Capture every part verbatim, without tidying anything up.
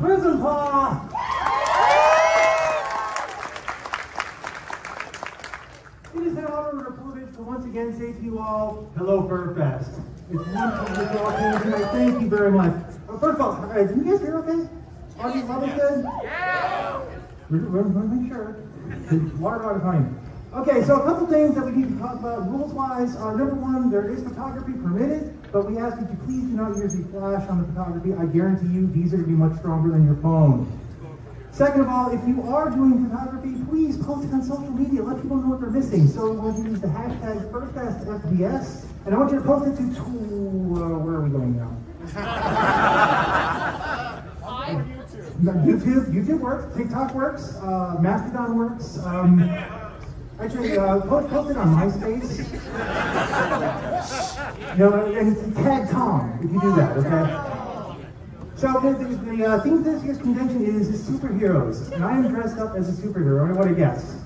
Happy Prison Paw! It is an honor and a privilege to once again say to you all, hello Furfest. It's wonderful to be all tonight. Thank you very much. Well, first of all, uh, did you guys hear okay? Are you level good? Yeah! We're going to make sure. Water out of time. Okay, so a couple things that we need to talk about rules-wise. Uh, number one, there is photography permitted, but we ask that you please do not use the flash on the photography. I guarantee you these are going to be much stronger than your phone. Second of all, if you are doing photography, please post it on social media. Let people know what they're missing. So I want you to use the hashtag FurfestFBS, and I want you to post it to, to uh, where are we going now? On YouTube. YouTube. YouTube works. TikTok works. Uh, Mastodon works. Um, actually, uh, post, post it on MySpace. You know, and tag Tom if you do that, okay? So the, the uh, theme of this year's convention is superheroes, and I am dressed up as a superhero. I want to guess.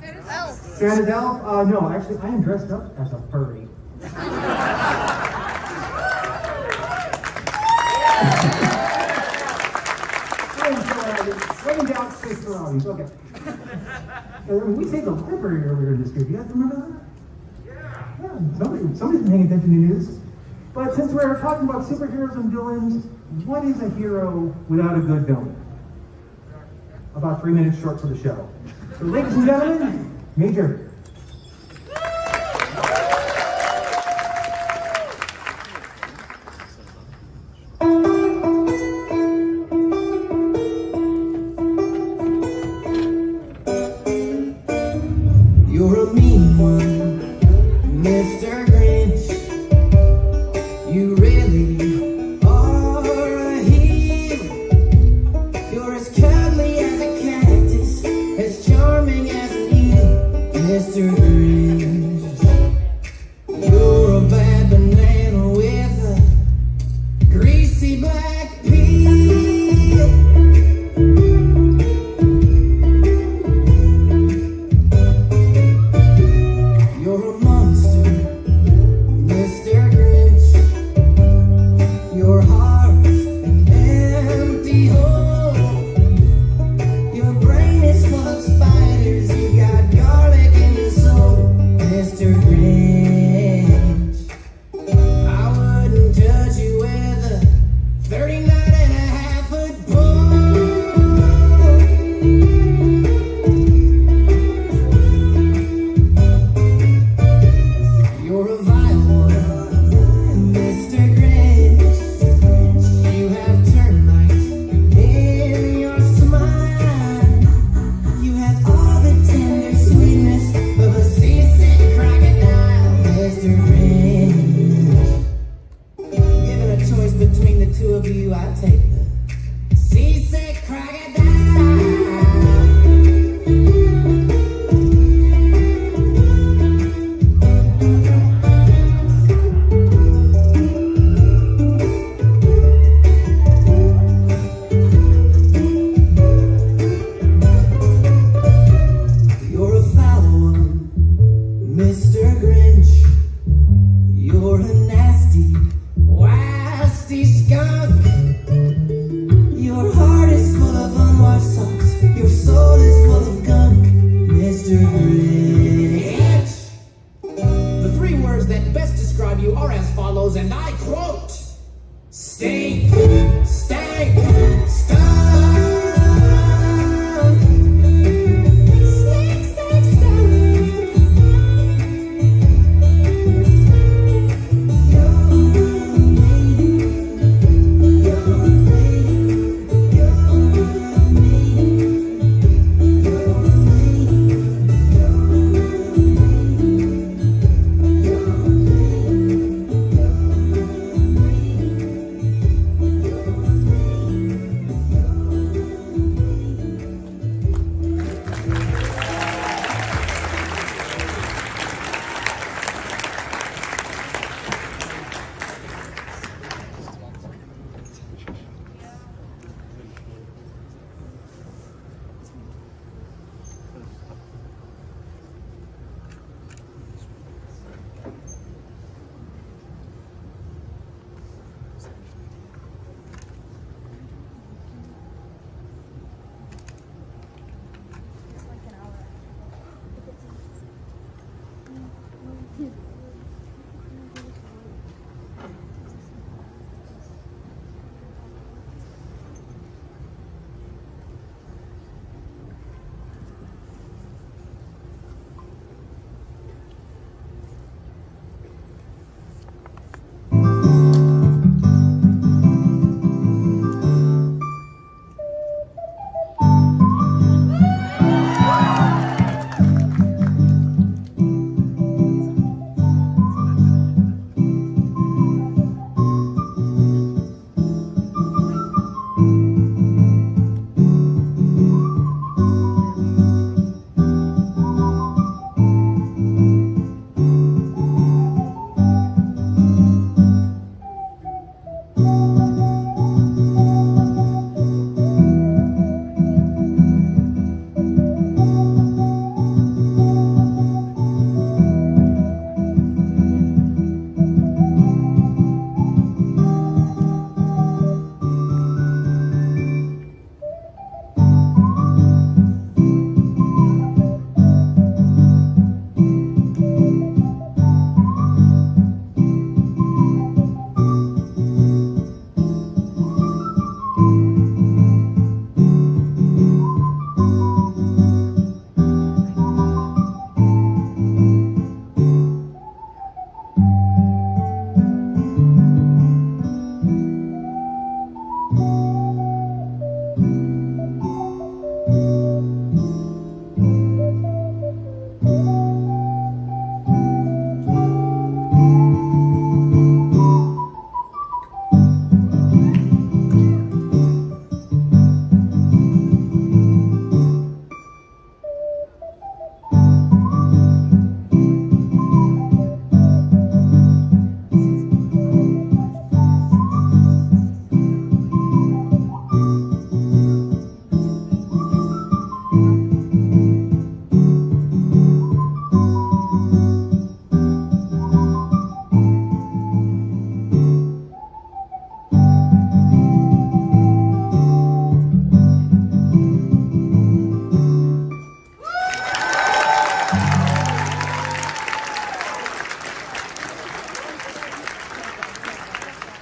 Santa's elf. Santa's elf? Uh, no, actually, I am dressed up as a furry. Writing down space surroundings. Okay. We saved the library earlier in this year. Do you guys remember that? Yeah. Yeah. Somebody, somebody's been paying attention to news. But since we're talking about superheroes and villains, what is a hero without a good villain? About three minutes short for the show. So ladies and gentlemen, Major. You're a mean one, Mister Grinch. You really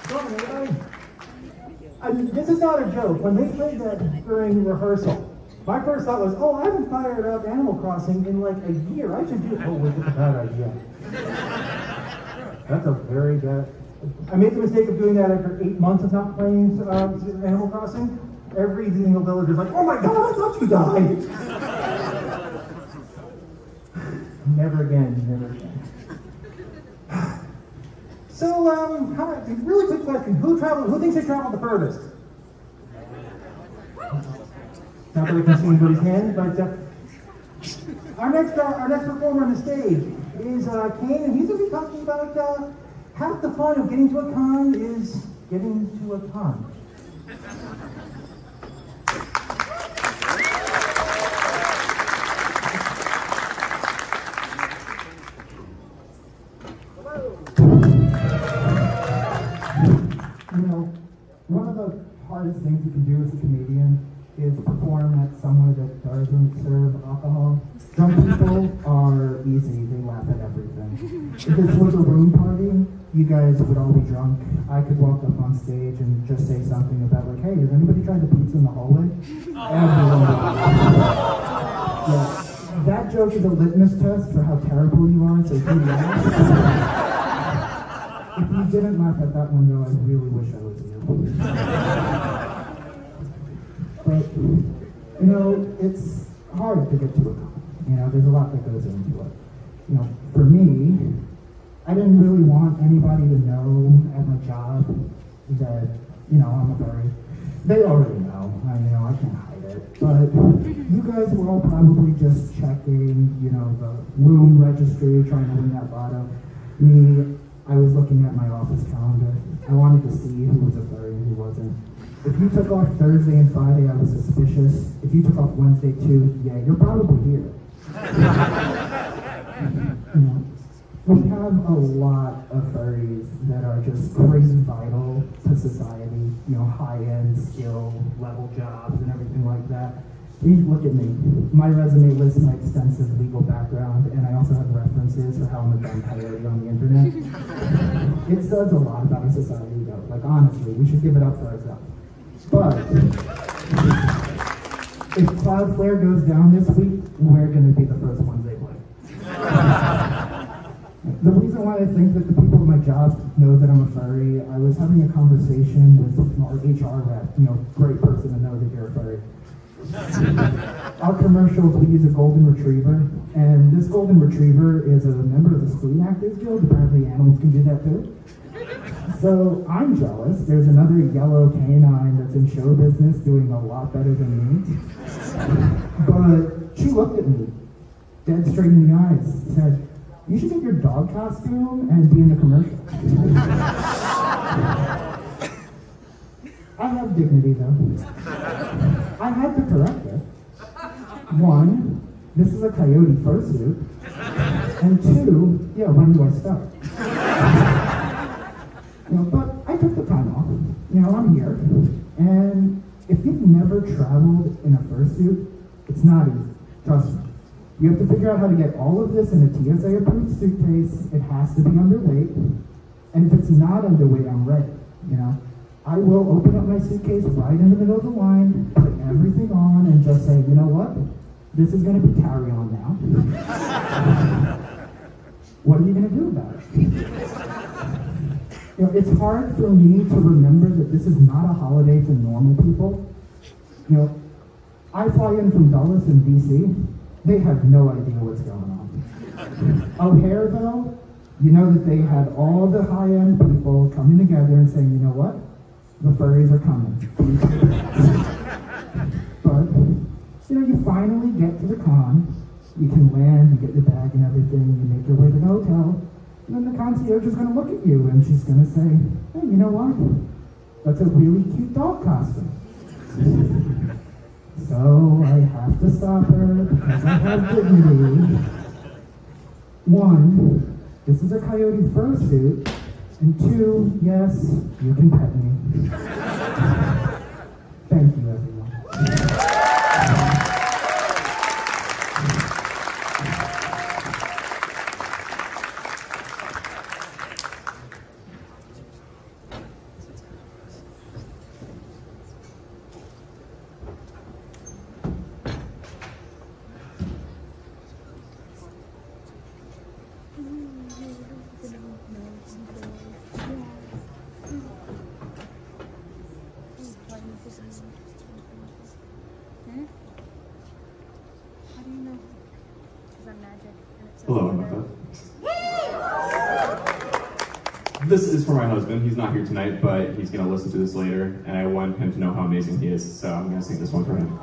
I mean, this is not a joke. When they played that during rehearsal, my first thought was, oh, I haven't fired up Animal Crossing in like a year. I should do it. Oh, was it a bad idea? That's a very bad... I made the mistake of doing that after eight months of not playing uh, Animal Crossing. Every single villager is like, oh my god, I thought you died! Never again, never again. So, um, how, a really quick question. Who traveled, who thinks they traveled the furthest? Not that I can see anybody's hand, but uh, our next uh, our next performer on the stage is uh, Kane, and he's going to be talking about uh, half the fun of getting to a con is getting to a con. You know, one of the hardest things you can do as a comedian is perform at somewhere that doesn't serve alcohol. Some people are easy, they laugh at everything. If this was a room party, you guys would all be drunk. I could walk up on stage and just say something about like, hey, has anybody tried the pizza in the hallway? Everyone. Yeah. That joke is a litmus test for how terrible you are, so if you laugh. If you didn't laugh at that one though, I really wish I was you. But, you know, it's hard to get to a con. You know, there's a lot that goes into it. You know, for me, I didn't really want anybody to know at my job that, you know, I'm a furry. They already know. I know, I can't hide it. But you guys were all probably just checking, you know, the room registry, trying to win that lotto. Me, I was looking at my office calendar. I wanted to see who was a furry and who wasn't. If you took off Thursday and Friday, I was suspicious. If you took off Wednesday too, yeah, you're probably here. You know, we have a lot of furries that are just crazy vital to society. You know, high-end skill level jobs and everything like that. You look at me. My resume lists my extensive legal background, and I also have references for how I'm a gun coyote on the internet. It says a lot about our society, though. Like honestly, we should give it up for ourselves. But if Cloudflare goes down this week, we're going to be the first ones they play. The reason why I think that the people at my job know that I'm a furry, I was having a conversation with our H R rep, you know, great person to know that you're a furry. Our commercials, we use a golden retriever, and this golden retriever is a member of the Screen Actors Guild. Apparently animals can do that too. So I'm jealous. There's another yellow canine that's in show business doing a lot better than me. But she looked at me, dead straight in the eyes, said, you should get your dog costume and be in the commercial. I have dignity though. I had to correct her. One, this is a coyote fursuit. And two, yeah, when do I start? You know, but I took the time off. You know, I'm here. And if you've never traveled in a fursuit, it's not easy. Trust me. You have to figure out how to get all of this in a T S A-approved suitcase. It has to be underweight. And if it's not underweight, I'm ready. You know, I will open up my suitcase right in the middle of the line, put everything on, and just say, you know what? This is going to be carry-on now. What are you going to do about it? You know, it's hard for me to remember that this is not a holiday for normal people. You know, I fly in from Dulles in D C. They have no idea what's going on. O'Hareville, you know that they had all the high-end people coming together and saying, you know what? The furries are coming. But, you know, you finally get to the con. You can land, you get your bag and everything, you make your way to the hotel. And then the concierge is going to look at you and she's going to say, hey, you know what? That's a really cute dog costume. So I have to stop her because I have dignity. One, this is a coyote fursuit. And two, yes, you can pet me. Thank you, everyone. This is for my husband. He's not here tonight, but he's going to listen to this later, and I want him to know how amazing he is, so I'm going to sing this one for him.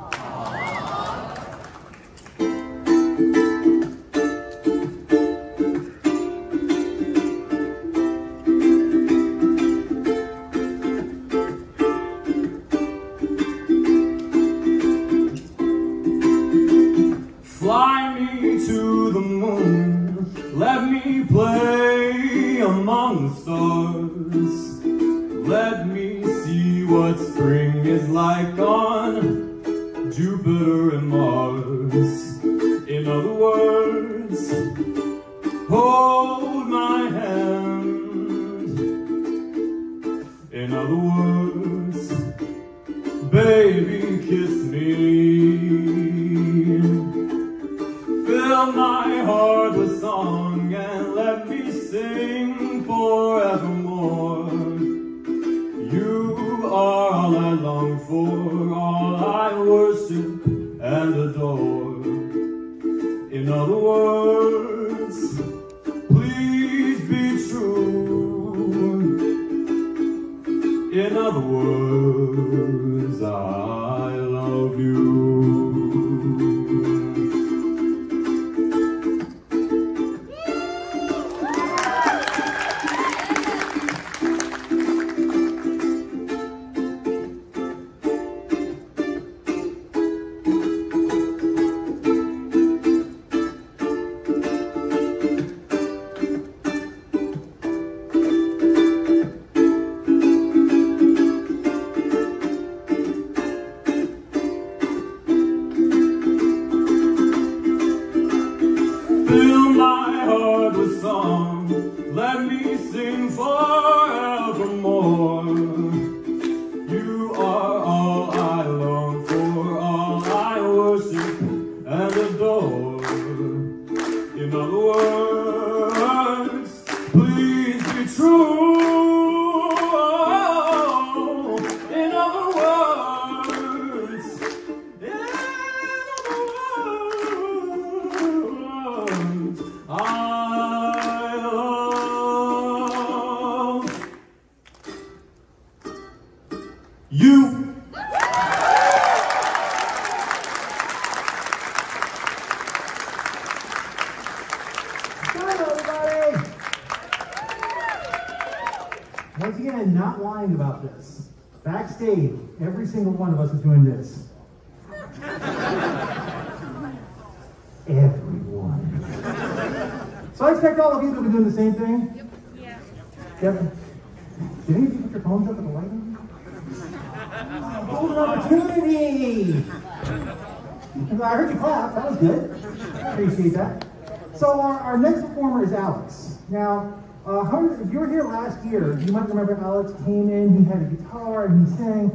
You might remember Alex came in, he had a guitar, and he sang.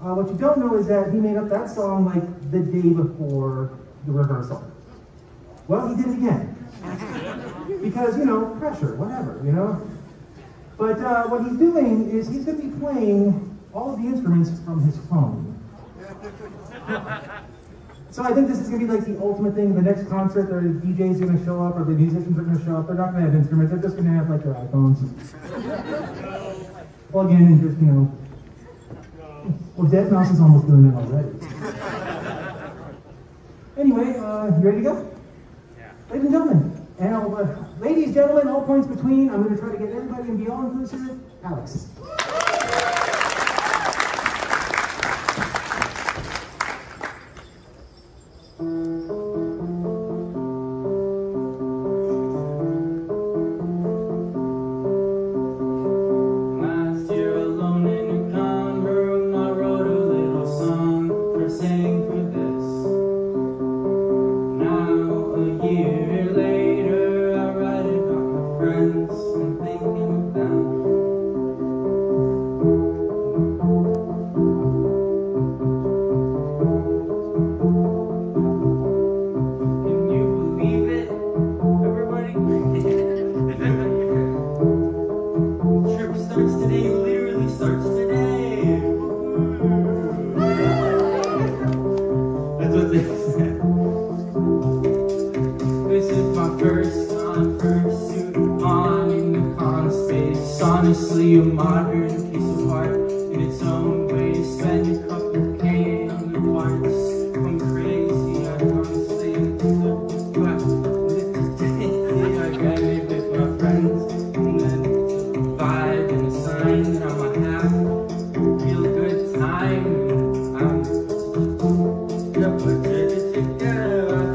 Uh, what you don't know is that he made up that song like the day before the rehearsal. Well, he did it again. Because, you know, pressure, whatever, you know? But uh, what he's doing is he's going to be playing all of the instruments from his phone. So I think this is going to be like the ultimate thing. The next concert, the D Js are going to show up, or the musicians are going to show up. They're not going to have instruments. They're just going to have like their iPhones. Plug in and just, you know. Well, Deadmau five is almost doing that already. Anyway, uh, you ready to go? Yeah. Ladies and gentlemen, and all, uh, ladies, gentlemen, all points between. I'm going to try to get everybody and be all inclusive. Alex. honestly a modern piece of art in its own way. To spend a couple K on your parts, I'm crazy, I honestly am too crap. I got it with my friends, and then it's a vibe and a sign that I'm gonna have a real good time. I'm gonna put it together.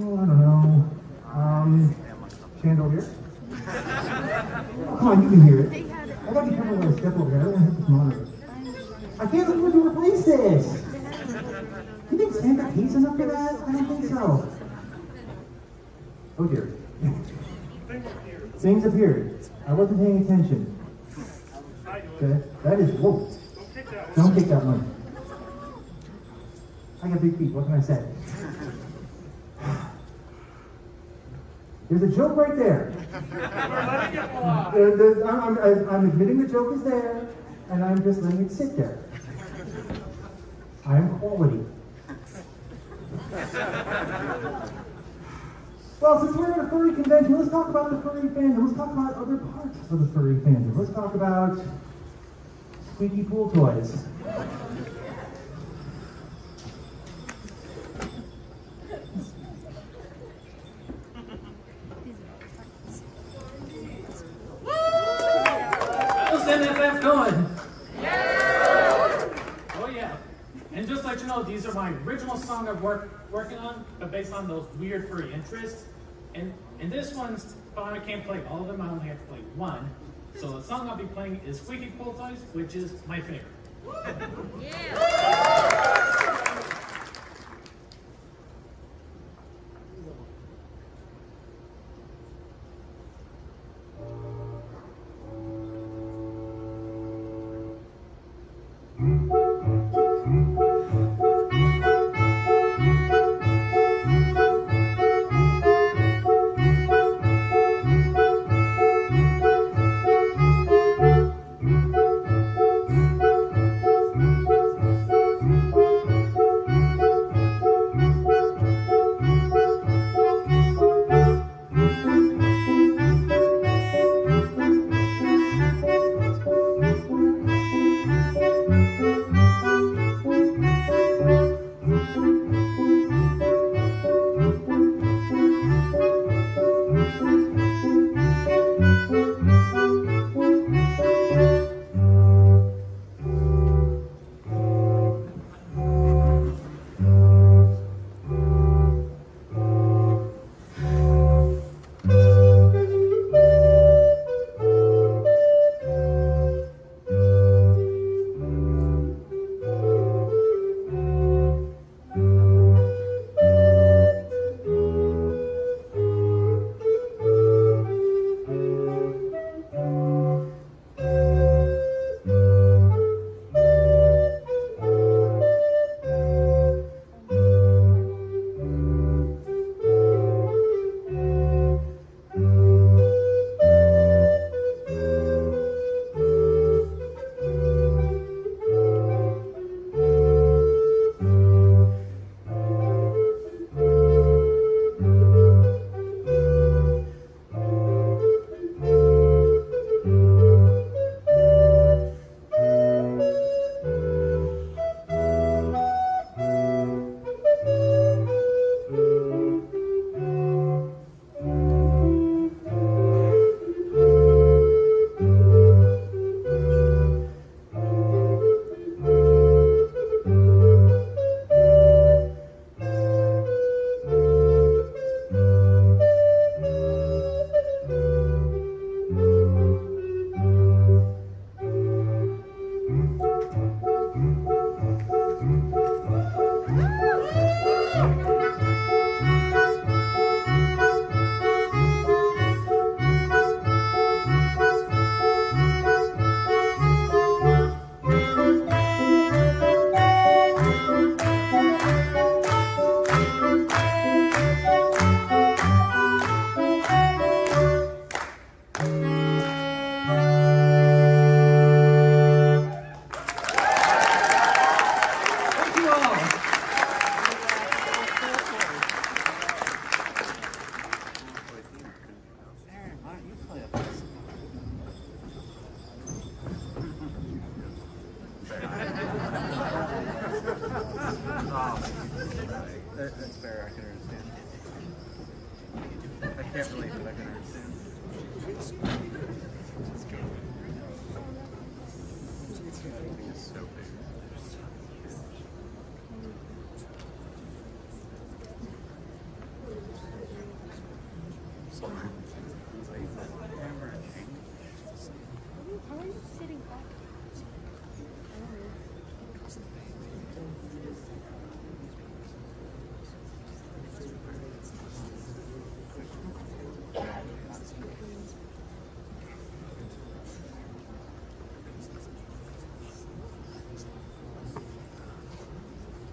I don't know, um, chandelier? Come on, you can hear it. I got to be careful when I step over there. I don't want to hit this monitor. I can't believe we replace this. Do you think Sam got cases up for that? I don't think so. Oh dear. Things appeared. I wasn't paying attention. Okay, that is whoa. Don't kick that one. I got big feet. What can I say? There's a joke right there. there, there I'm, I'm, I'm admitting the joke is there, and I'm just letting it sit there. I am quality. Well, since we're at a furry convention, let's talk about the furry fandom. Let's talk about other parts of the furry fandom. Let's talk about squeaky pool toys. These are my original song I'm work, working on, but based on those weird furry interests. And and this one's fun. I can't play all of them. I only have to play one. So the song I'll be playing is Squeaky Pool Toys, which is my favorite. Yeah.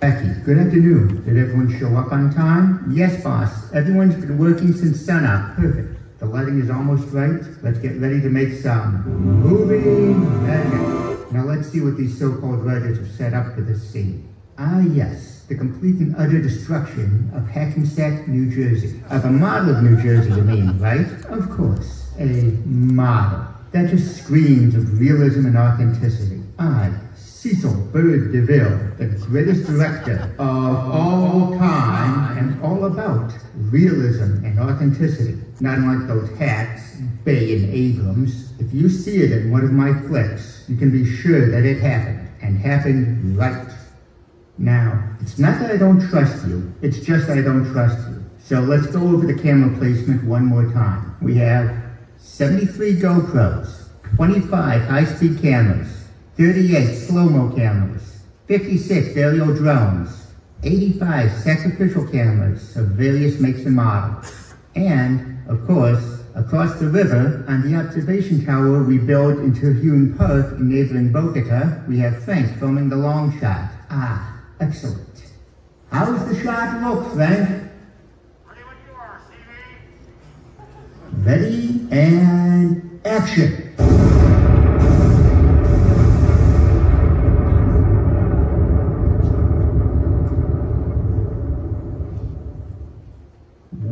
Becky, good afternoon. Did everyone show up on time? Yes, boss. Everyone's been working since sunup. Perfect. The lighting is almost right. Let's get ready to make some moving magic. Now let's see what these so-called writers have set up for this scene. Ah, yes. The complete and utter destruction of Hackensack, New Jersey. Of a model of New Jersey, you mean, right? Of course. A model. That just screams of realism and authenticity. I, Cecil B. DeMille, the greatest director of all time, am all about realism and authenticity. Not unlike those hats, Bay and Abrams. If you see it in one of my flicks, you can be sure that it happened, and happened right. Now, it's not that I don't trust you, it's just I don't trust you. So let's go over the camera placement one more time. We have seventy-three GoPros, twenty-five high-speed cameras, thirty-eight slow-mo cameras, fifty-six aerial drones, eighty-five sacrificial cameras of various makes and models, and, of course, across the river, on the observation tower we built in Terhune Park in neighboring Bogota, we have Frank filming the long shot. Ah. Excellent. How's the shot look, Frank? Ready when you are, C V. Ready and action.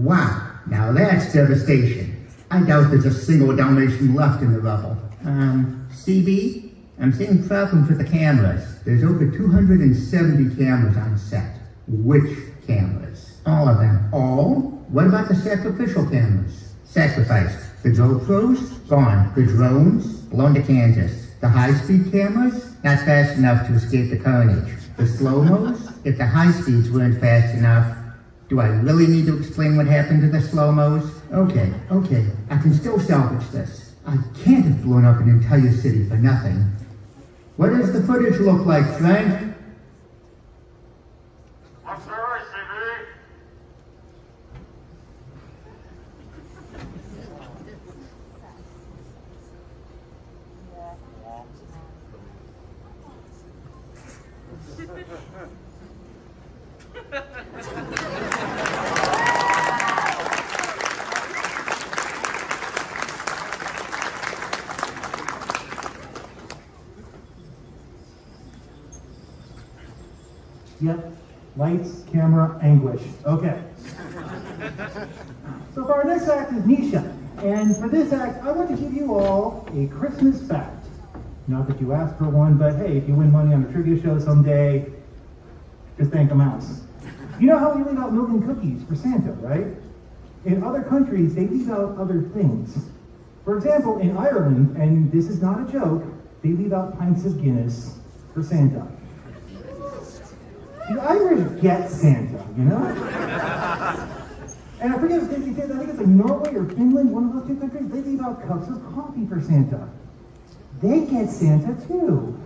Wow, now that's devastation. I doubt there's a single Dalmatian left in the rubble. Um, C B? I'm seeing problems with the cameras. There's over two hundred seventy cameras on set. Which cameras? All of them. All? What about the sacrificial cameras? Sacrificed. The GoPros? Gone. The drones? Blown to Kansas. The high-speed cameras? Not fast enough to escape the carnage. The slow-mos? If the high speeds weren't fast enough, do I really need to explain what happened to the slow-mos? Okay, okay. I can still salvage this. I can't have blown up an entire city for nothing. What does the footage look like, Frank? What's the right, C V? Yep. Lights, camera, anguish. Okay. So for our next act is Nisha. And for this act, I want to give you all a Christmas fact. Not that you asked for one, but hey, if you win money on a trivia show someday, just thank a mouse. You know how we leave out milk and cookies for Santa, right? In other countries, they leave out other things. For example, in Ireland, and this is not a joke, they leave out pints of Guinness for Santa. The Irish get Santa, you know? And I forget if they did, I think it's like Norway or Finland, one of those two countries, they leave out cups of coffee for Santa. They get Santa too.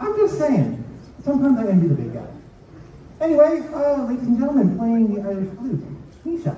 I'm just saying. Sometimes I envy the big guy. Anyway, uh, ladies and gentlemen, playing the Irish flute, Nisha.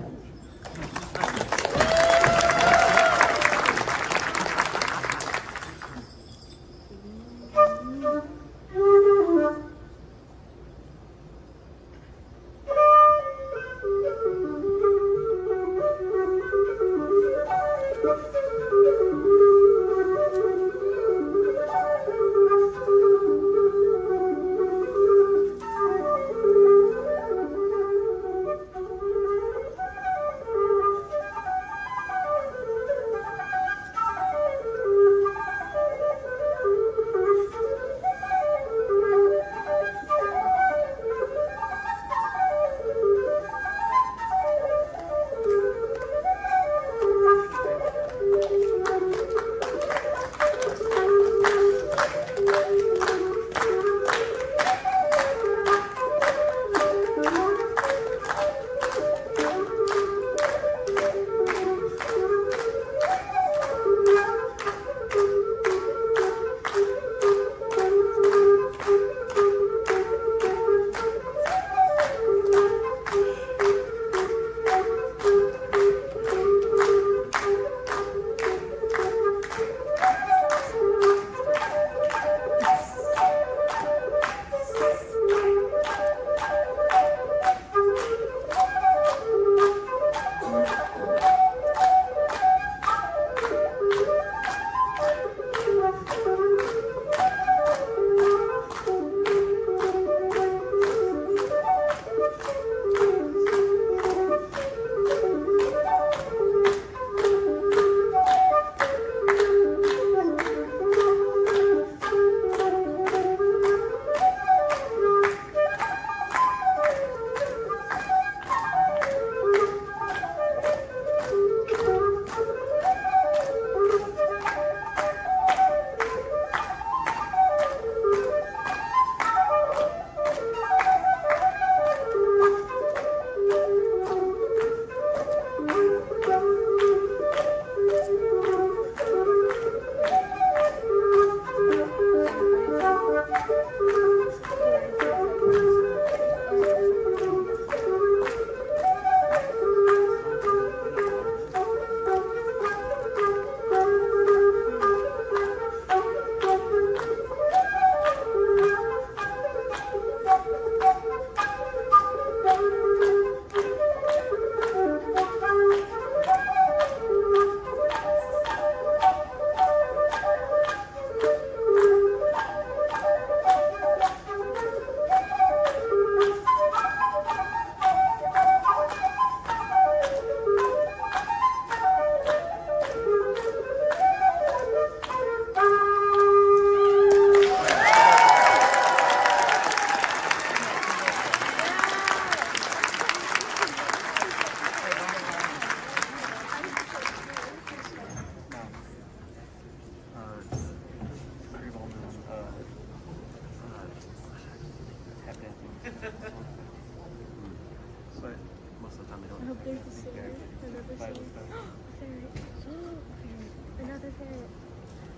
parrot.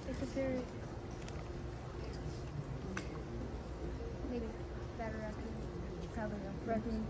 It's a parrot. Maybe. That or raccoon. Probably a raccoon.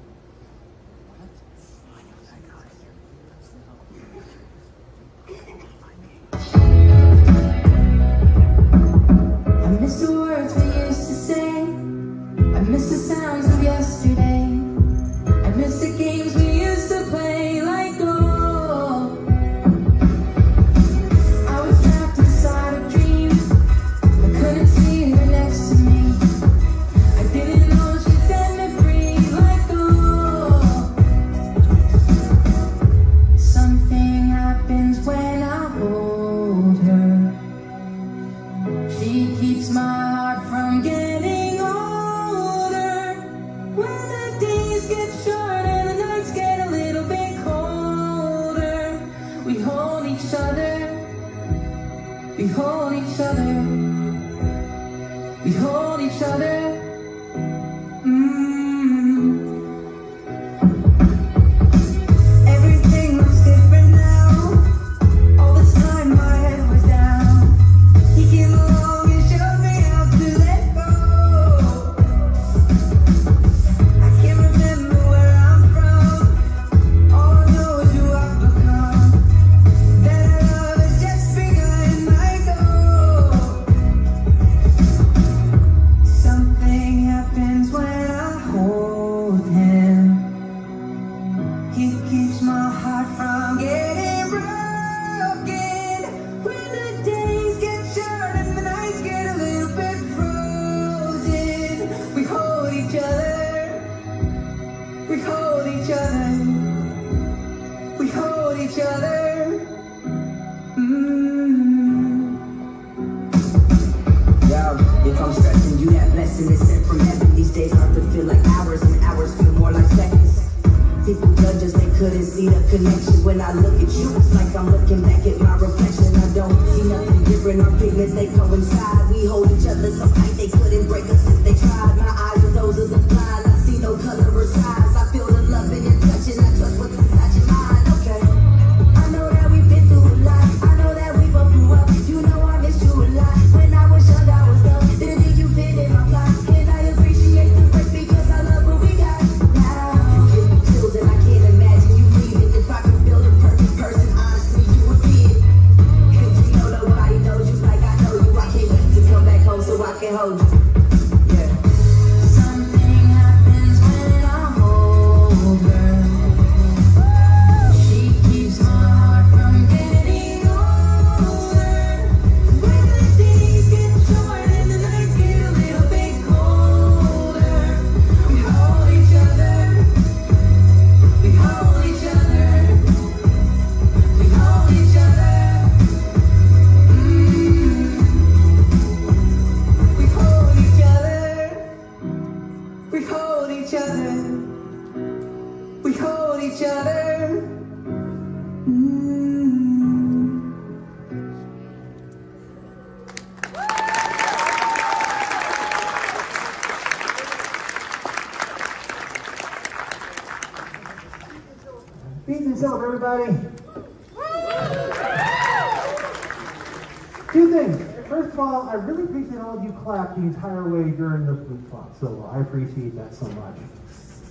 So I appreciate that so much.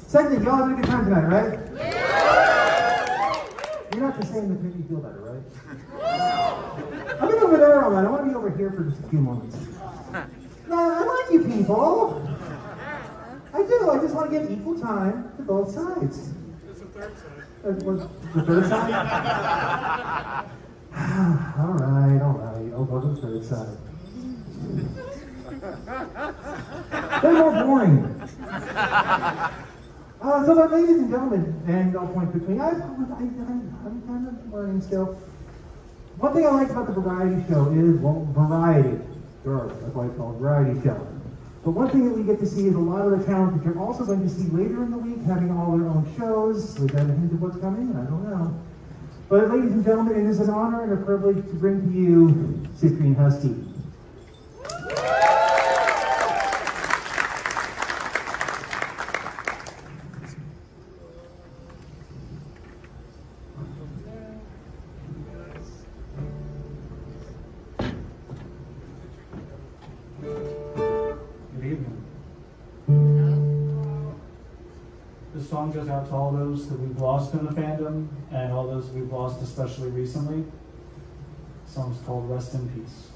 Secondly, y'all had a good time tonight, right? Yeah. You're not the same that made me feel better, right? I've been over there all night. I want to be over here for just a few moments. No, I like you people. I do. I just want to give equal time to both sides. There's a third side. Uh, what, the third side? All right, all right. I'll go to the third side. They're more boring. Uh, so, but ladies and gentlemen, and I'll point between, I, I, I, I'm kind of learning still. One thing I like about the variety show is, well, variety. Sure, that's why it's called variety show. But one thing that we get to see is a lot of the talent that you're also going to see later in the week having all their own shows. Is that a hint of what's coming? I don't know. But ladies and gentlemen, it is an honor and a privilege to bring to you Citrine Husky. song goes out to all those that we've lost in the fandom and all those we've lost especially recently. The song's called Rest in Peace.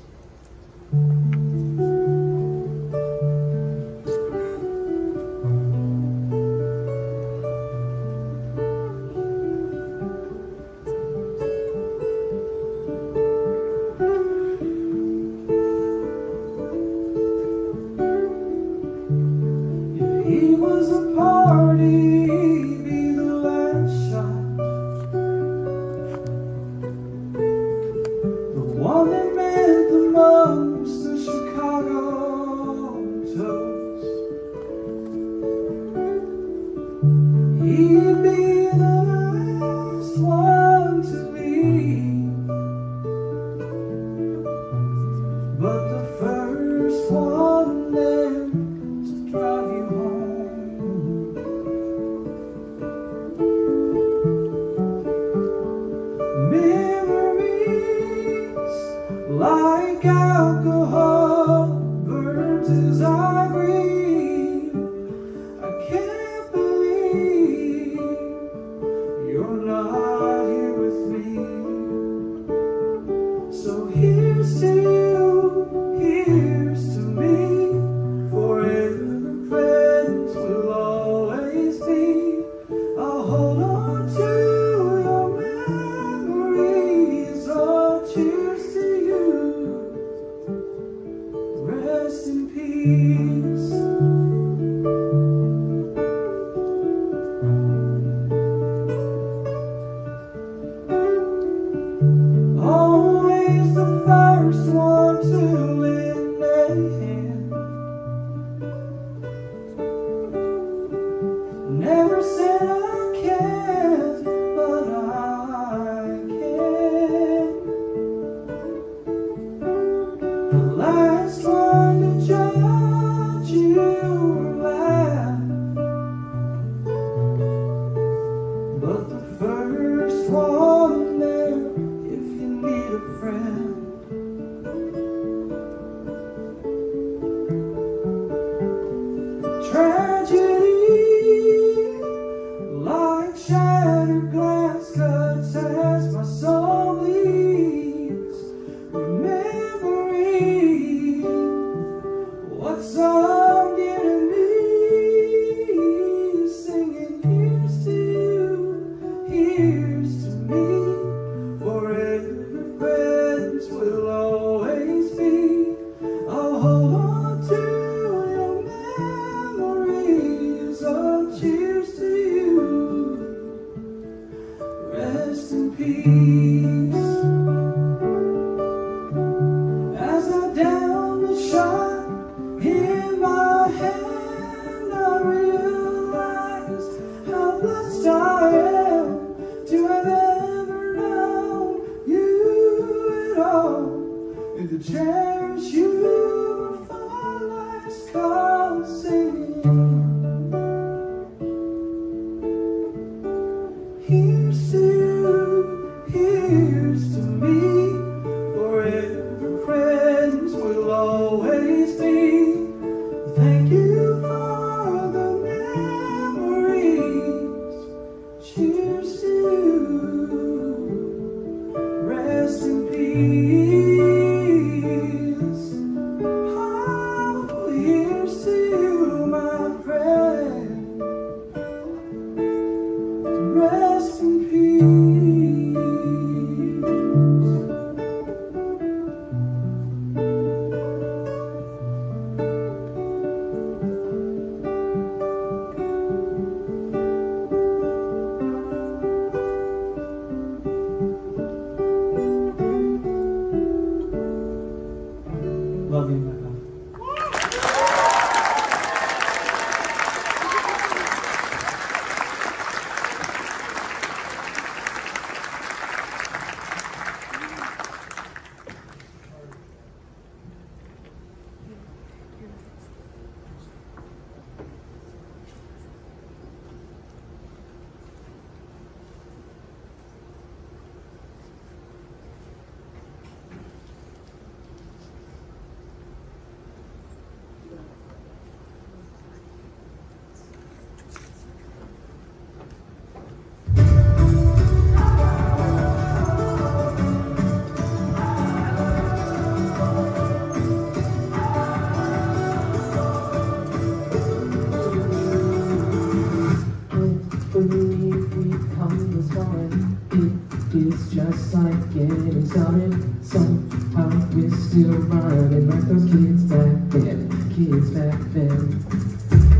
tomorrow, they like those kids back then, kids back then.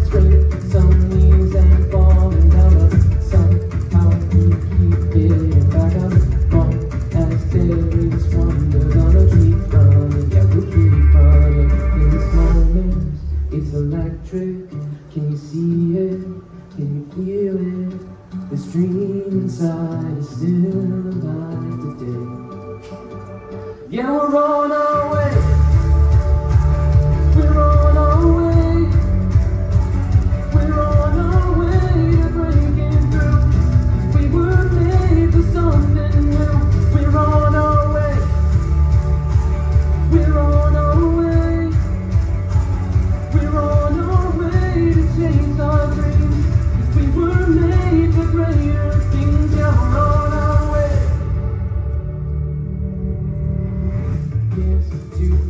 Strip some knees and fall in love, somehow we keep getting back up, fall as terrorists wander, gonna keep running, yeah we keep running. In this moment, it's electric, can you see it, can you feel it, this dream inside is still alive today. Yeah, we're on our way. We're on our way. We're on our way to breaking through. We were made for something new. We're on our way. We're on our way. We're on our way to chase our dreams. We were made for greater things. Yeah, we're on our way.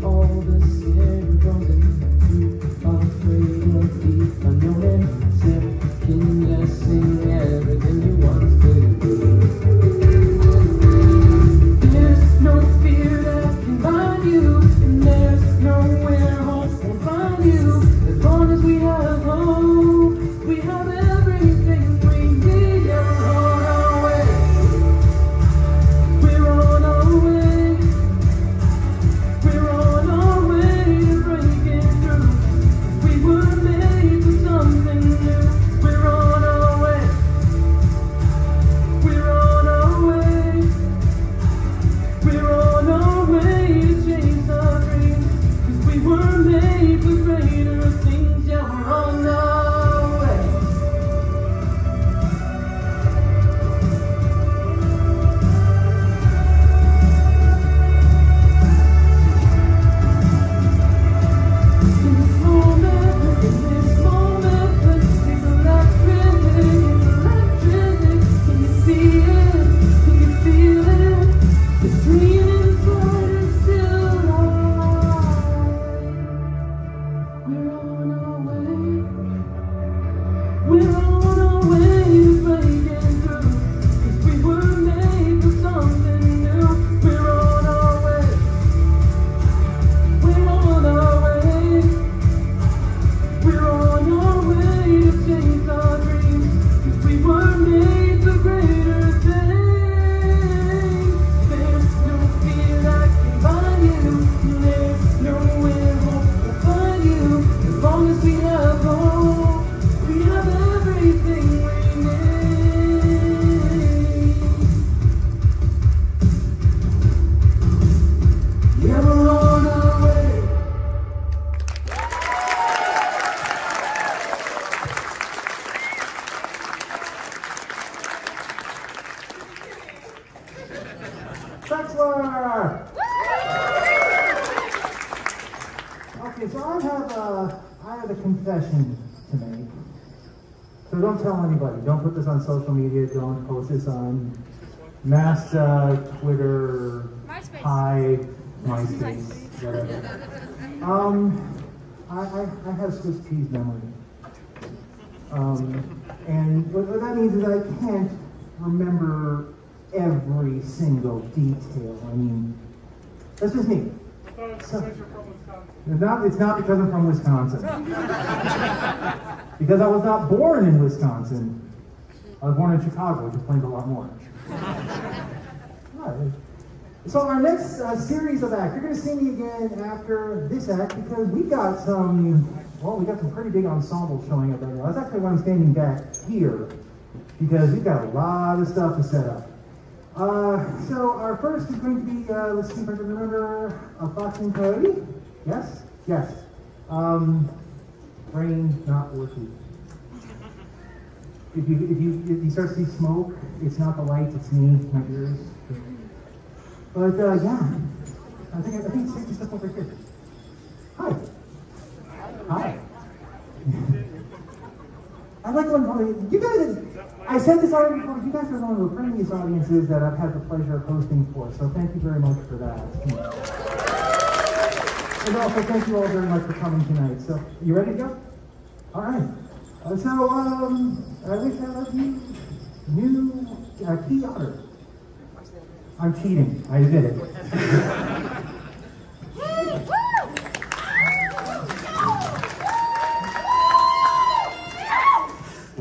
All the syndromes and you afraid of the unknown and second guessing everything you want to do. There's no fear that can bind you, and there's nowhere hope will find you. As long as we have hope, we have everything we need. We're on our way. We're on our way. Social media, don't post this on Masta, Twitter, MySpace. Hi, MySpace, whatever. Um, I, I, I have Swiss cheese memory. Um, and what, what that means is I can't remember every single detail. I mean, that's just me. So, it's, not, it's not because I'm from Wisconsin. Because I was not born in Wisconsin. I was born in Chicago, which explains a lot more. Right. So our next uh, series of acts, you're going to see me again after this act because we got some, well, we got some pretty big ensembles showing up right now. That's actually why I'm standing back here because we've got a lot of stuff to set up. Uh, so our first is going to be, uh, let's see if I can remember, uh, Fox and Coyote. Yes, yes. Um, brain not working. If you, if, you, if you start to see smoke, it's not the lights, it's me, my ears. But uh, yeah, I think I think safety stuff over here. Hi. Hi. I like one. You guys, I said this already before, you guys are one of the friendliest audiences that I've had the pleasure of hosting for, so thank you very much for that. And also thank you all very much for coming tonight. So, you ready to go? All right. Uh, so, um, I wish I loved you. New uh, Key Otter. I'm cheating. I did it.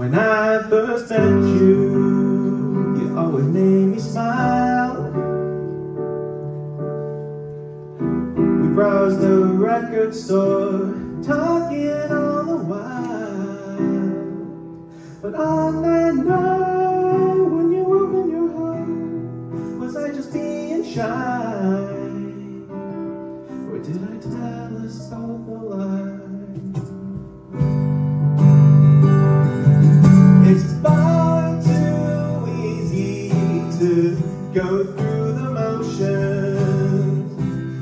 When I first met you, you always made me smile. We browsed the record store, talking all the while. But all I know when you opened your heart was I just being shy. Or did I tell us all the lies? Far too easy to go through the motions.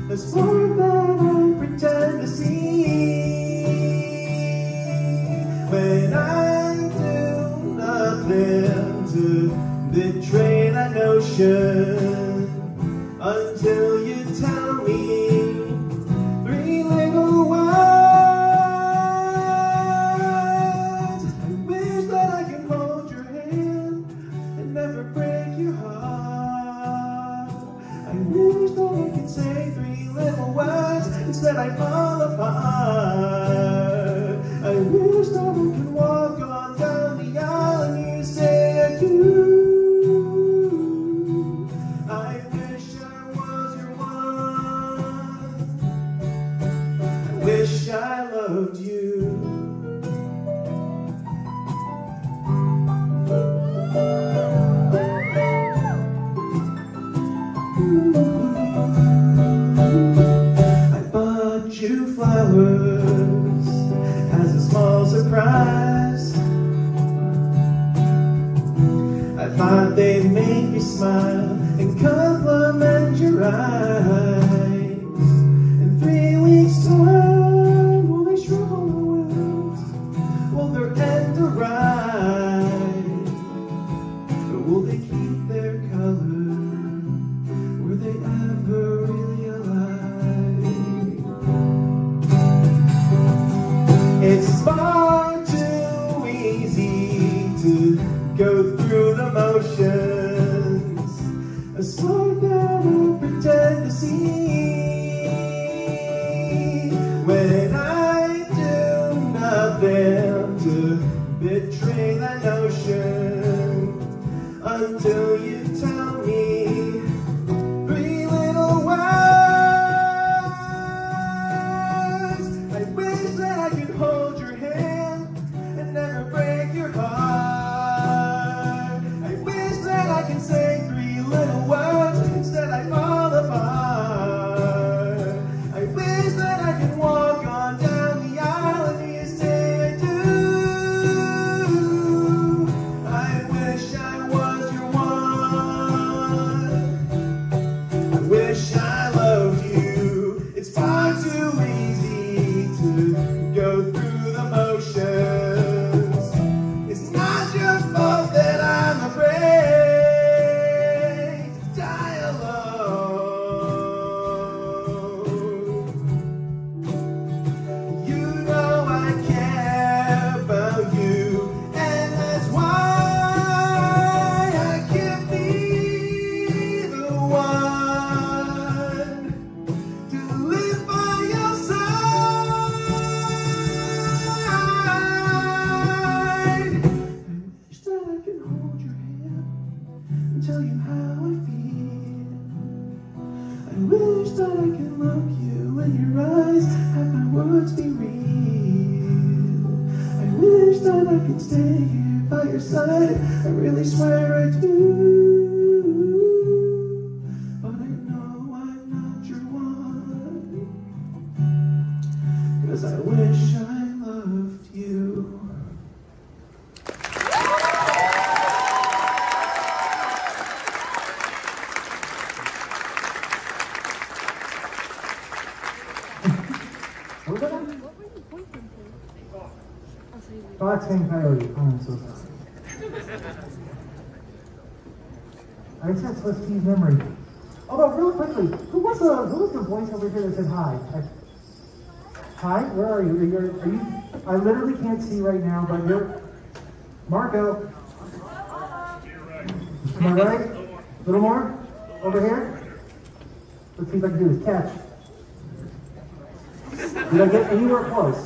There's more than I pretend to see. When I do nothing to betray that notion until you tell me three little words. That I fall apart. I wish that we could walk on down the aisle and you say I do. I wish I was your one. I wish I loved you. Flowers as a small surprise. I thought they'd make you smile and compliment your eyes. In three weeks' time, will they shrink all the world? Will their end arrive? Or will they keep their color? Were they ever really alive? It's far too easy to go through the motions. A sort that I pretend to see. When I do nothing to betray that notion until you tell me three little words. I wish that I could hold. I literally can't see right now, but you're Marco. Am I right? A little more? Over here? Let's see if I can do this. Catch. Did I get anywhere close?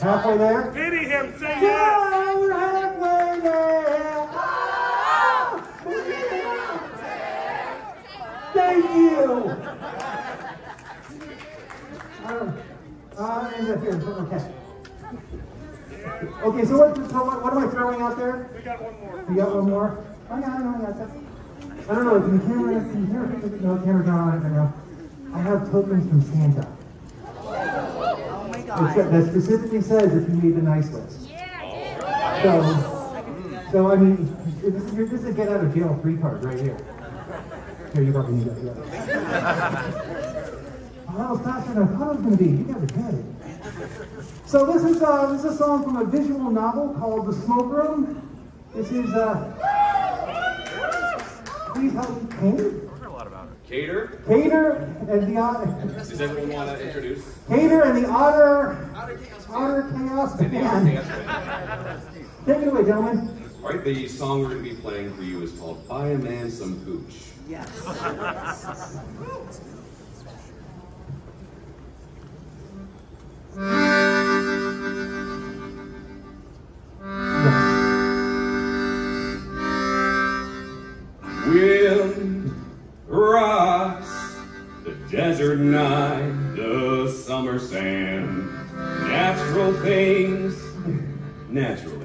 Halfway there? Pity him, say yes! Thank you. Uh, uh, and up here, okay. Okay, so what, what, what am I throwing out there? We got one more. We got one more? Oh, yeah, I know, I got that. I don't know, if the camera, if the camera, if the camera got on it enough. I have tokens from Santa. Oh my God. Except that specifically says if you made the nice list. Yeah, I did. So, so I mean, this is, this is a get out of jail free card right here. Here, you got me, you got me. Oh, that was faster than I thought it was going to be. You guys are good. So this is, uh, this is a song from a visual novel called The Smoke Room. This is, uh, please help me, Cater? Cater? Cater and the Otter. Does everyone want to introduce? Cater and the Otter. Otter Chaos Band. Otter Chaos Band. And the Otter Chaos Band. Take it away, gentlemen. All right, the song we're going to be playing for you is called Buy a Man Some Pooch. Yes. Wind rocks the desert night, the summer sand, natural things naturally.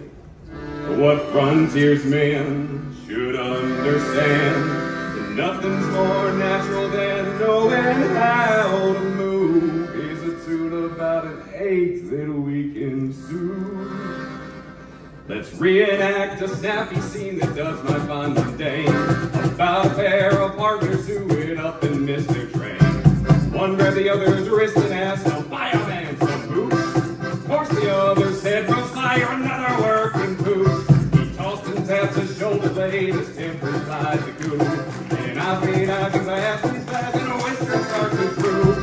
What frontiersmen should understand, nothing's more natural than knowing how to move. Tune about an ache that we can soothe. Let's reenact a snappy scene that does my fond mundane. About a pair of partners who went up and missed their train. One grabbed the other's wrist and asked, "I'll buy a man some boots." Of course the other said, "We'll sire another working boot." He tossed and tapped his shoulder blade, his temper tied to goo. And I've been out because I asked these guys in a western start to prove.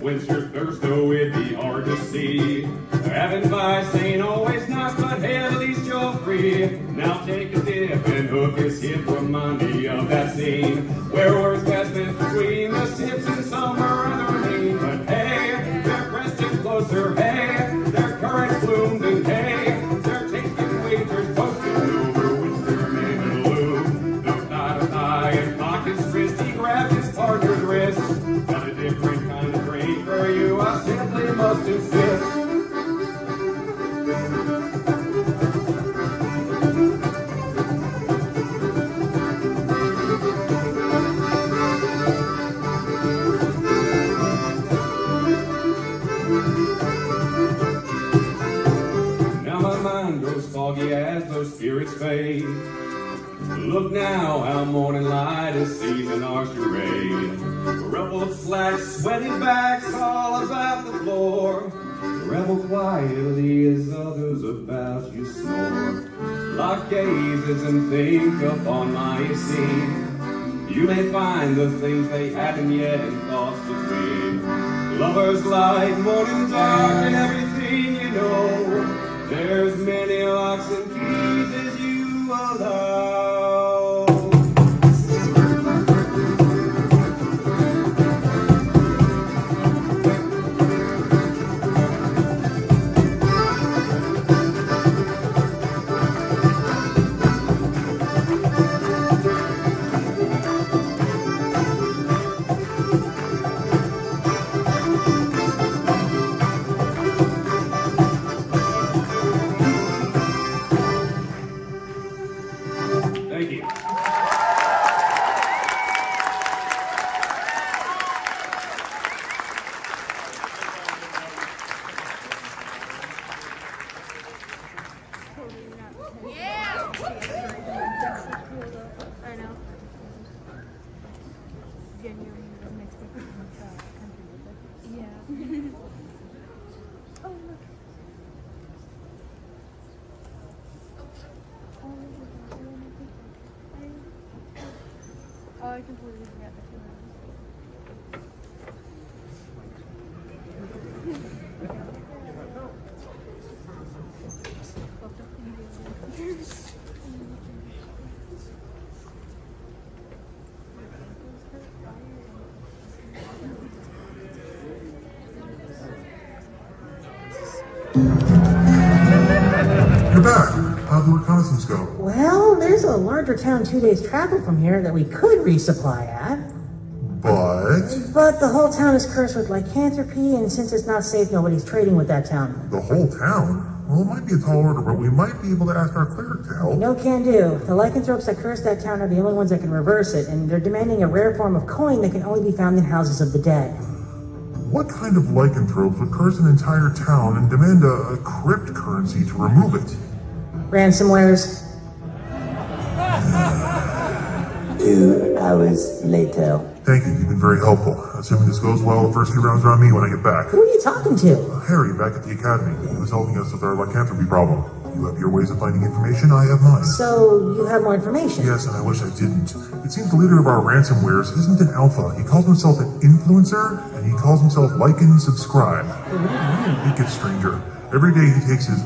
When's your thirst, though it'd be hard to see. Having vice ain't always nice, but hell, at least you're free. Now take a dip and hook his hip, remind me of that scene where words pass between the sips and some are other mean. But hey, they're pressing closer, hey, their currents bloomed, and hey, they're taking wagers, posting over winter man and blue. Though not an eye in pocket's wrist, he grabbed his partner's wrist. Got a different kind of drink for you, I simply must insist. Now my mind grows foggy as those spirits fade. Look now how morning light is seizing our charade. Rubble of slash, sweaty backs all about the floor. Revel quietly as others about you snore. Lock gazes and think upon my scene. You may find the things they hadn't yet in thoughts to dream. Lovers light, morning dark, and everything you know. There's many locks and keys as you allow. Oh, look. Oh, I completely forgot the You're back. How'd the reconnaissance go? Well, there's a larger town two days travel from here that we could resupply at. But? But the whole town is cursed with lycanthropy, and since it's not safe, nobody's trading with that town. The whole town? Well, it might be a tall order, but we might be able to ask our cleric to help. No can do. The lycanthropes that curse that town are the only ones that can reverse it, and they're demanding a rare form of coin that can only be found in houses of the dead. What kind of lycanthropes would curse an entire town and demand a, a crypt currency to remove it? Ransomwares. Two hours later. Thank you, you've been very helpful. Assuming this goes well, the first few rounds are on me when I get back. Who are you talking to? Uh, Harry, back at the academy. He was helping us with our lycanthropy problem. You have your ways of finding information, I have mine. So, you have more information? Yes, and I wish I didn't. It seems the leader of our ransomwares isn't an alpha. He calls himself an influencer, and he calls himself Lycan Subscribe. It gets stranger. Every day he takes his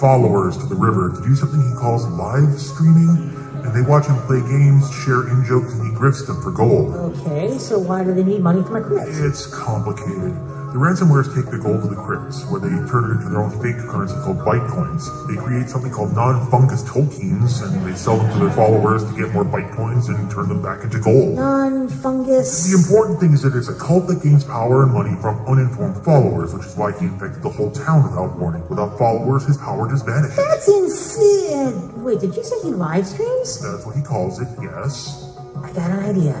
followers to the river to do something he calls live streaming, and they watch him play games, share in-jokes, and he grifts them for gold. Okay, so why do they need money from a crypt? It's complicated. The ransomwares take the gold to the crypts, where they turn it into their own fake currency called Bytecoins. They create something called non-fungus tokens, and they sell them to their followers to get more Bytecoins and turn them back into gold. Non-fungus? The important thing is that it's a cult that gains power and money from uninformed followers, which is why he infected the whole town without warning. Without followers, his power just vanished. That's insane! Wait, did you say he live streams? That's what he calls it, yes. I got an idea.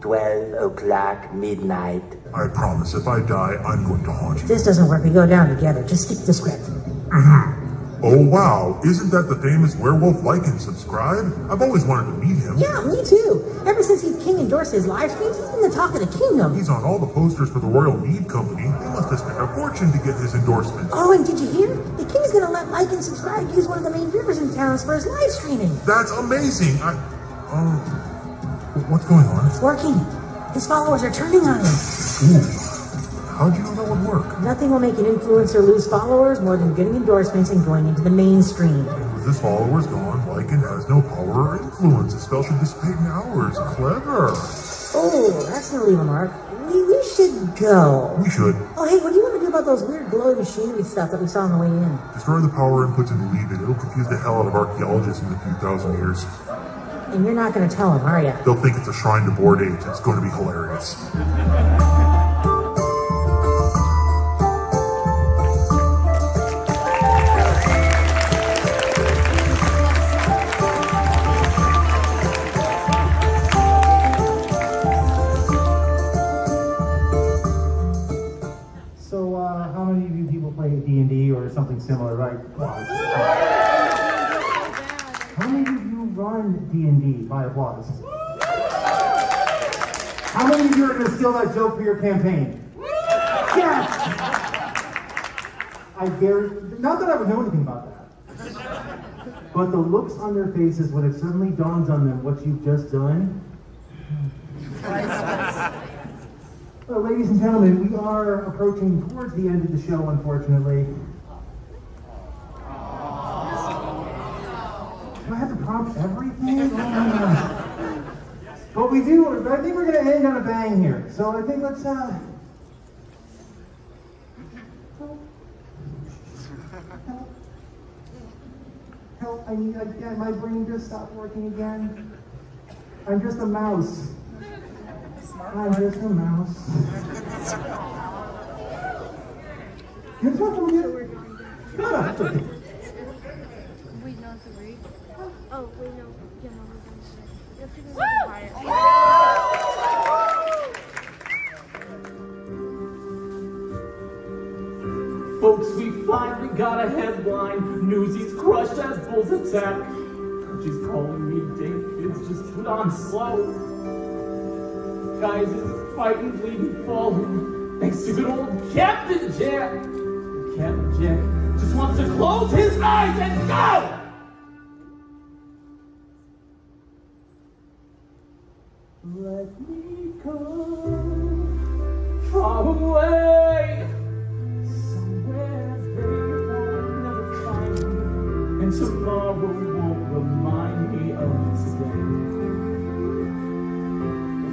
twelve o'clock midnight. I promise, if I die, I'm going to haunt you. If this doesn't work, we go down together. Just skip the script. Mm-hmm. Oh, wow. Isn't that the famous werewolf Lycan Subscribe? I've always wanted to meet him. Yeah, me too. Ever since he king endorsed his live streams, he's been the talk of the kingdom. He's on all the posters for the Royal Mead Company. They must have spent a fortune to get his endorsement. Oh, and did you hear? The king's going to let Lycan Subscribe use one of the main rivers in towns for his live streaming. That's amazing. I... Um... What's going on? It's working. His followers are turning on him. Ooh. How'd you know that would work? Nothing will make an influencer lose followers more than getting endorsements and going into the mainstream. And with his followers gone, Lycan has no power or influence. His spell should dissipate in hours. Clever. Oh, that's no leave a mark. We, we should go. We should. Oh, hey, what do you want to do about those weird glowing machinery stuff that we saw on the way in? Destroy the power inputs and leave it. It'll confuse the hell out of archaeologists in a few thousand years. And you're not going to tell them, are you? They'll think it's a shrine to bored apes. It's going to be hilarious. So, uh, how many of you people play D and D or something similar, right? Wow. D and D by applause. How many of you are going to steal that joke for your campaign? Yes! I barely, not that I would know anything about that, but the looks on their faces when it suddenly dawns on them what you've just done. Well, ladies and gentlemen, we are approaching towards the end of the show, unfortunately. Do I have to prompt everything? Oh, but we do, I think we're going to end on a bang here. So I think let's, uh... help. Help. Help, I need, I, my brain just stopped working again. I'm just a mouse. I'm just a mouse. You want to talk to me? No, no, it's okay. Oh, wait, no. Yeah, no, we're going to... Have to be quiet. Woo! Folks, we finally got a headline. Newsies crushed as bulls attack. She's calling me dink. It's just put on slow. Guys, it's fighting, bleeding, falling. Thanks to good old Captain Jack. Captain Jack just wants to close his eyes and go! Let me go far away, somewhere they will never find me, and tomorrow won't remind me of today.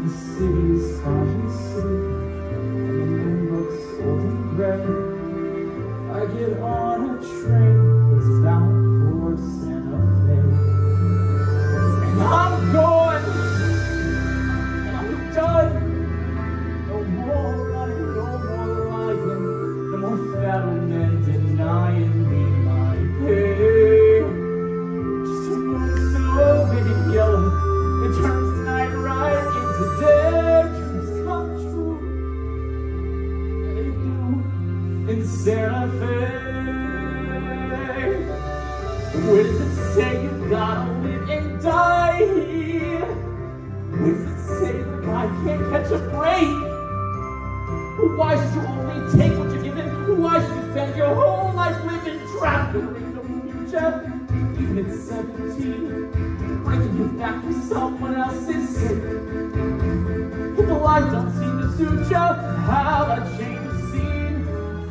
The city's falling asleep, and the moon looks old and gray. I get on a train that's bound for Santa Fe, and I'm going. Santa Fe, where does it say you gotta live and die here? Where does it say that I can't catch a break? Why should you only take what you're given? Why should you spend your whole life living trapped in the future? Even at seventeen, breaking your back for someone else's sake. If the life don't seem to suit you, how about change?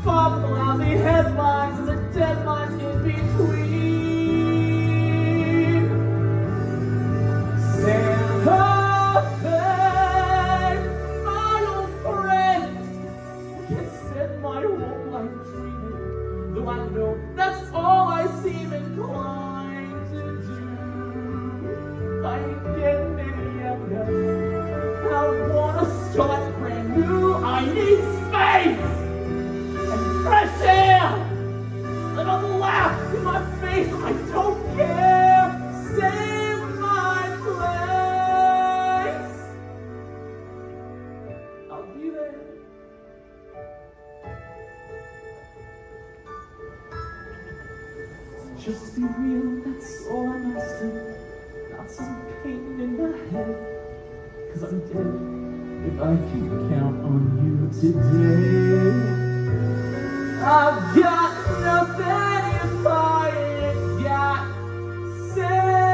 Far from the lousy headlines and the deadlines in between. Santa Fe, my old friend. Can't spend my whole life dreaming, though I know that's all I seem inclined to do. I ain't getting any younger. I wanna start brand new. I need space. Fresh air! Let them laugh in my face! I don't care! Save my place! I'll be there. Just be real, that's all I'm asking. Not some pain in the head. Cause I'm dead if I can count on you today. I've got nothing if I ain't got Santa Fe.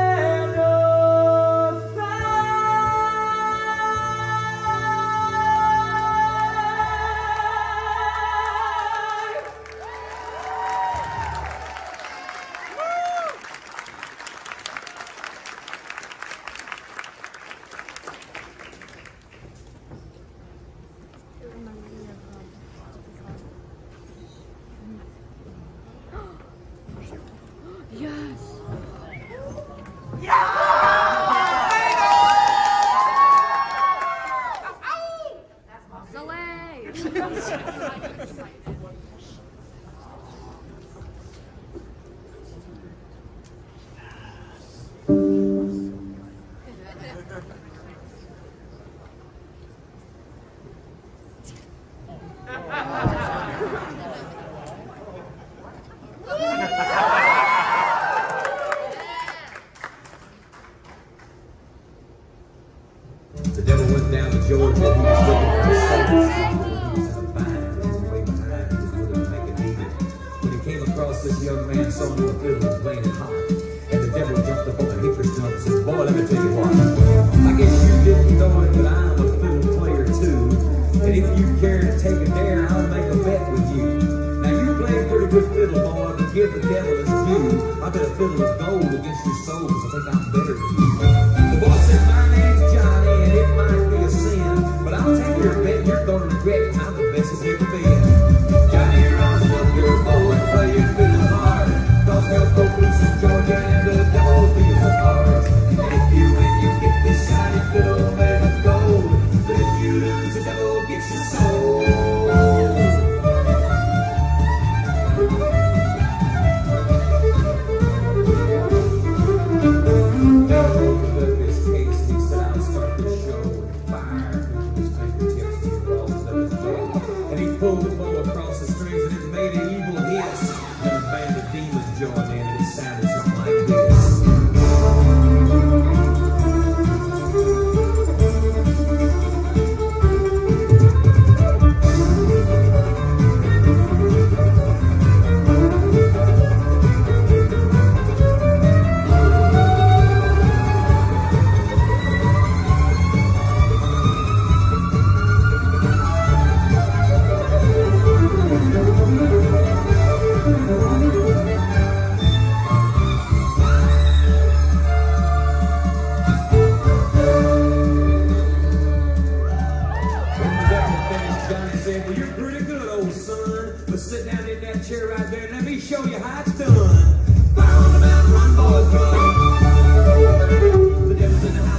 Georgia and the devil feels apart. And if you and you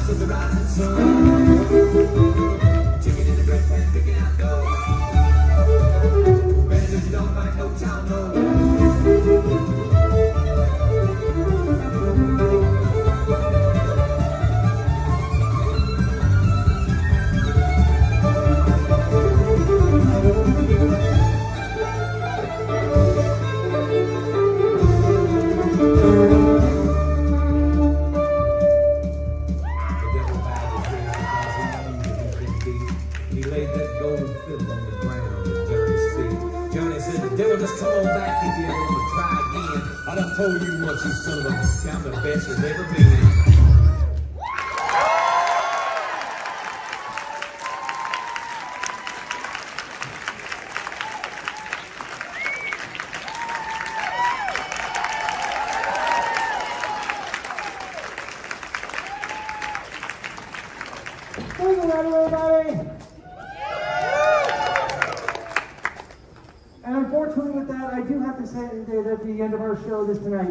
to the rising sun. Taking in the breath and picking out gold. Better if you don't find no town, no.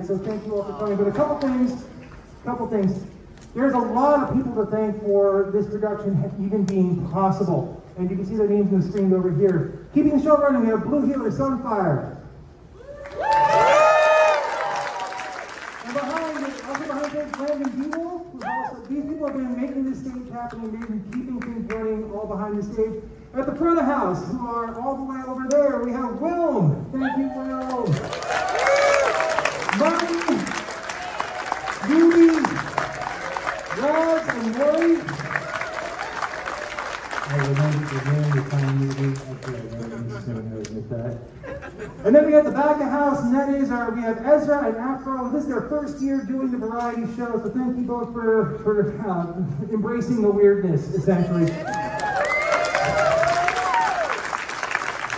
So thank you all for coming. But a couple things, a couple things. There's a lot of people to thank for this production even being possible. And you can see their names on the screen over here. Keeping the show running, we have Blue Healer, Sunfire. And behind it, also behind it, Brandon Beewolf. These people have been making this stage happen and they've been keeping things running all behind the stage. At the front of the house, who are all the way over there, we have Wilm. Thank you, Will. Money, beauty, love, and worry. I remember the name the time you did. I just never know with that. And then we got the back of the house, and that is our, we have Ezra and Afro. This is their first year doing the variety show, so thank you both for, for uh, embracing the weirdness, essentially.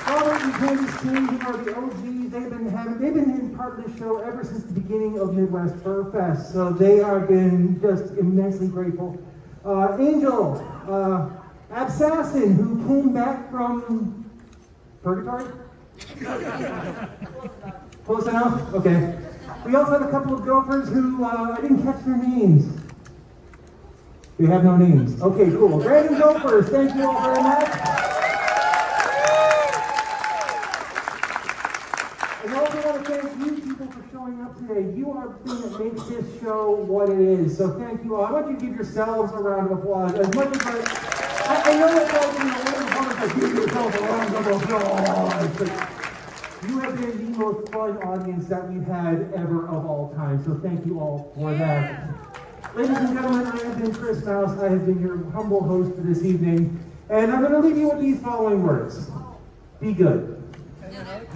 Robert and Candace King are the O G. They've been having, they've been in part of this show ever since the beginning of Midwest Furfest, so they have been just immensely grateful. Uh, Angel, uh, Absassin, who came back from Purgatory? Close enough? Okay. We also have a couple of girlfriends who, uh, I didn't catch their names. They have no names. Okay, cool. Brandon Gophers, thank you all very much. And I also want to thank you people for showing up today. You are the thing that makes this show what it is. So thank you all. I want you to give yourselves a round of applause. As much as I, I, I know that's all been a little hard, but give yourself a round of applause. But you have been the most fun audience that we've had ever of all time. So thank you all for that. Ladies and gentlemen, I have been Chris Mouse. I have been your humble host for this evening. And I'm going to leave you with these following words. Be good.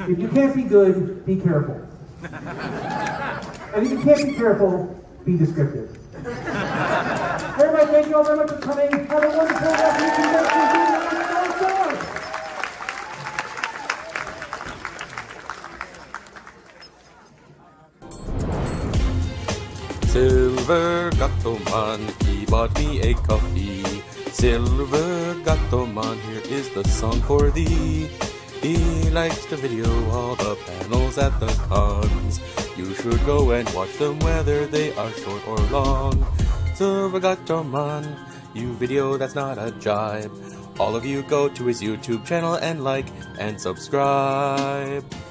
If you can't be good, be careful. And if you can't be careful, be descriptive. Everybody, thank you all very much for coming. Have a wonderful afternoon. Silvergatomon, he bought me a coffee. Silvergatomon, here is the song for thee. He likes to video all the panels at the cons. You should go and watch them whether they are short or long. Silvergatomon, you video that's not a jibe. All of you go to his YouTube channel and like and subscribe.